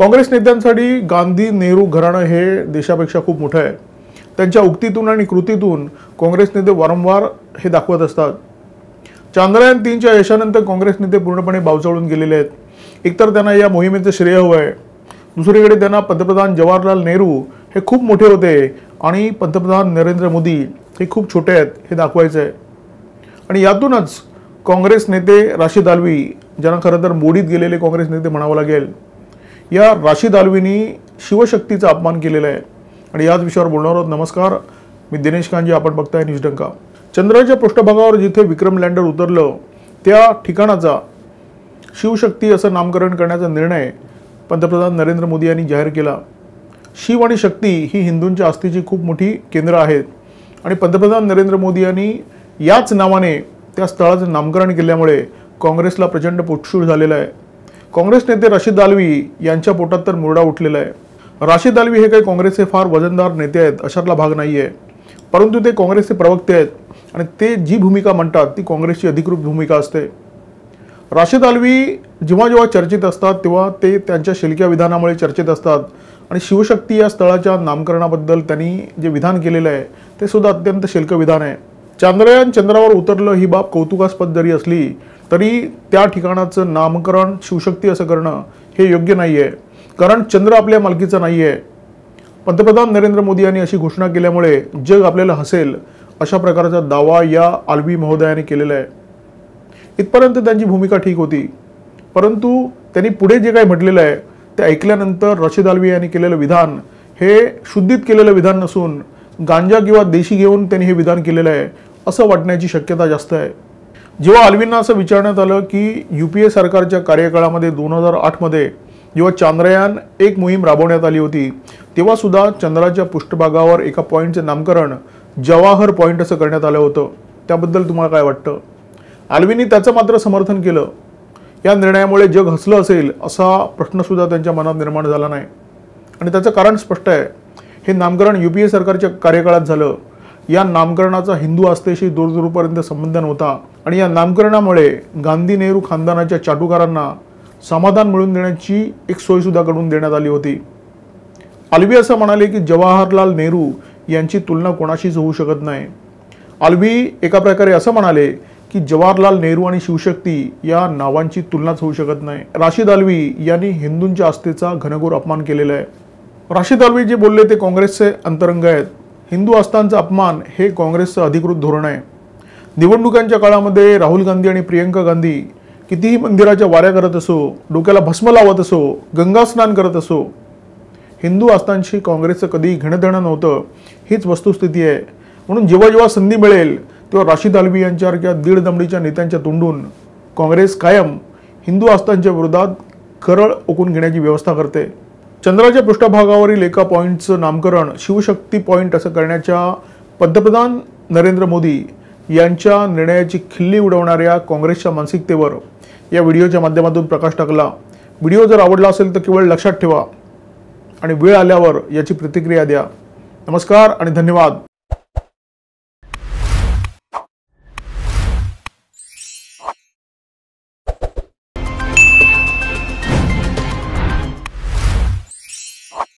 काँग्रेस नेत्यांसाठी गांधी नेहरू घराणं हे देशापेक्षा खूप मोठं आहे। त्यांच्या उक्तीतून आणि कृतीतून काँग्रेस नेते वारंवार हे दाखवत असतात। चंद्रयान 3 च्या यशानंतर काँग्रेस नेते पूर्णपणे बावचळून गेलेले आहेत। एकतर त्यांना या मोहिमेचं श्रेय हवं आहे, दुसरीकडे त्यांना पंतप्रधान जवाहरलाल नेहरू हे खूप मोठे होते आणि पंतप्रधान नरेंद्र मोदी हे खूप छोटे आहेत हे दाखवायचं आहे। आणि यातूनच काँग्रेस नेते रशीद अलवी, ज्यांना खरं तर मोडीत गेलेले काँग्रेस नेते म्हणावं लागेल, या रशीद अलवींनी शिवशक्तीचा अपमान केलेला आहे आणि याच विषयावर बोलणार आहोत। नमस्कार, मी दिनेश कांजी, आपण बघताय न्यूज डंका। चंद्राच्या पृष्ठभागावर जिथे विक्रम लैंडर उतरलं त्या ठिकाणाचा शिवशक्ती असं नामकरण करण्याचा निर्णय पंतप्रधान नरेंद्र मोदी यांनी जाहीर केला। शिव आणि शक्ती ही हिंदूंच्या आस्थेची खूप मोठी केंद्र आहेत आणि पंतप्रधान नरेंद्र मोदी यांनी याच नावाने त्या स्थळाचं नामकरण केल्यामुळे काँग्रेसला प्रचंड पोटशूळ झालेला आहे। काँग्रेस नेते रशीद अलवी यांच्या पोटात तर मुरडा उठलेला आहे। रशीद अलवी हे काही काँग्रेसचे फार वजनदार नेते आहेत अशातला भाग नाहीये, परंतु ते काँग्रेसचे प्रवक्ते आहेत आणि ते जी भूमिका मांडतात ती काँग्रेसची अधिकृत भूमिका असते। रशीद अलवी जेव्हा जेव्हा चर्चेत असतात तेव्हा ते त्यांच्या शिलक्या विधानामुळे चर्चेत असतात आणि शिवशक्ती या स्थळाच्या नामकरणाबद्दल त्यांनी जे विधान केलेलं आहे ते सुद्धा अत्यंत शिल्क विधान आहे। चंद्रयान चंद्रावर उतरलं ही बाब कौतुकास्पद जरी असली तरी त्या ठिकाणाचं नामकरण शिवशक्ती असं करणं हे योग्य नाही आहे, कारण चंद्र आपल्या मालकीचा नाही आहे। पंतप्रधान नरेंद्र मोदी यांनी अशी घोषणा केल्यामुळे जग आपल्याला हसेल अशा प्रकारचा दावा या अलवी महोदयाने केलेला आहे। इथपर्यंत त्यांची भूमिका ठीक होती, परंतु त्यांनी पुढे जे काही म्हटलेलं आहे ते ऐकल्यानंतर रशीद अलवी यांनी केलेलं विधान हे शुद्धीत केलेलं विधान नसून गांजा किंवा देशी घेऊन त्यांनी हे विधान केलेलं आहे असं वाटण्याची शक्यता जास्त आहे। जेव्हा अलवींना असं विचारण्यात आलं की यूपीए सरकारच्या कार्यकाळामध्ये 2008 मध्ये जेव्हा चंद्रयान 1 मोहीम राबवण्यात आली होती तेव्हा सुद्धा चंद्राच्या पृष्ठभागावर एका पॉईंटचं नामकरण जवाहर पॉईंट असं करण्यात आलं होतं, त्याबद्दल तुम्हाला काय वाटतं? अलवींनी त्याचं मात्र समर्थन केलं। या निर्णयामुळे जग हसलं असेल असा प्रश्नसुद्धा त्यांच्या मनात निर्माण झाला नाही आणि त्याचं कारण स्पष्ट आहे। हे नामकरण यूपीए सरकारच्या कार्यकाळात झालं। या नामकरणाचा हिंदू आस्थेशी दूरदूरपर्यंत संबंध नव्हता आणि या नामकरणामुळे गांधी नेहरू खानदानाच्या चाटुकारांना समाधान मिळवून देण्याची एक सोयसुद्धा घडून देण्यात आली होती। अलवी असं म्हणाले की जवाहरलाल नेहरू यांची तुलना कोणाशीच होऊ शकत नाही। अलवी एका प्रकारे असं म्हणाले की जवाहरलाल नेहरू आणि शिवशक्ती या नावांची तुलनाच होऊ शकत नाही। रशीद अलवी यांनी हिंदूंच्या आस्थेचा घनघोर अपमान केलेला आहे। रशीद अलवी जे बोलले ते काँग्रेसचे अंतरंग आहेत। हिंदू आस्थांचा अपमान हे काँग्रेसचं अधिकृत धोरण आहे। निवडणुकांच्या काळामध्ये राहुल गांधी आणि प्रियंका गांधी कितीही मंदिराच्या वाऱ्या करत असो, डोक्याला भस्म लावत असो, गंगास्नान करत असो, हिंदू आस्थांशी काँग्रेसचं कधीही घेणंदेणं नव्हतं, हीच वस्तुस्थिती आहे। म्हणून जेव्हा जेव्हा संधी मिळेल तेव्हा रशीद अलवी यांच्यासारख्या दीड दमडीच्या नेत्यांच्या तोंडून काँग्रेस कायम हिंदू आस्थांच्या विरोधात खरळ ओकून घेण्याची व्यवस्था करते। चंद्राच्या पृष्ठभागावरील एका पॉईंटचं नामकरण शिवशक्ती पॉईंट असं करण्याच्या पंतप्रधान नरेंद्र मोदी यांच्या निर्णयाची खिल्ली उडवणाऱ्या काँग्रेसच्या मानसिकतेवर या व्हिडिओच्या माध्यमातून प्रकाश टाकला। व्हिडिओ जर आवडला असेल तर केवळ लक्षात ठेवा आणि वेळ आल्यावर याची प्रतिक्रिया द्या। नमस्कार आणि धन्यवाद।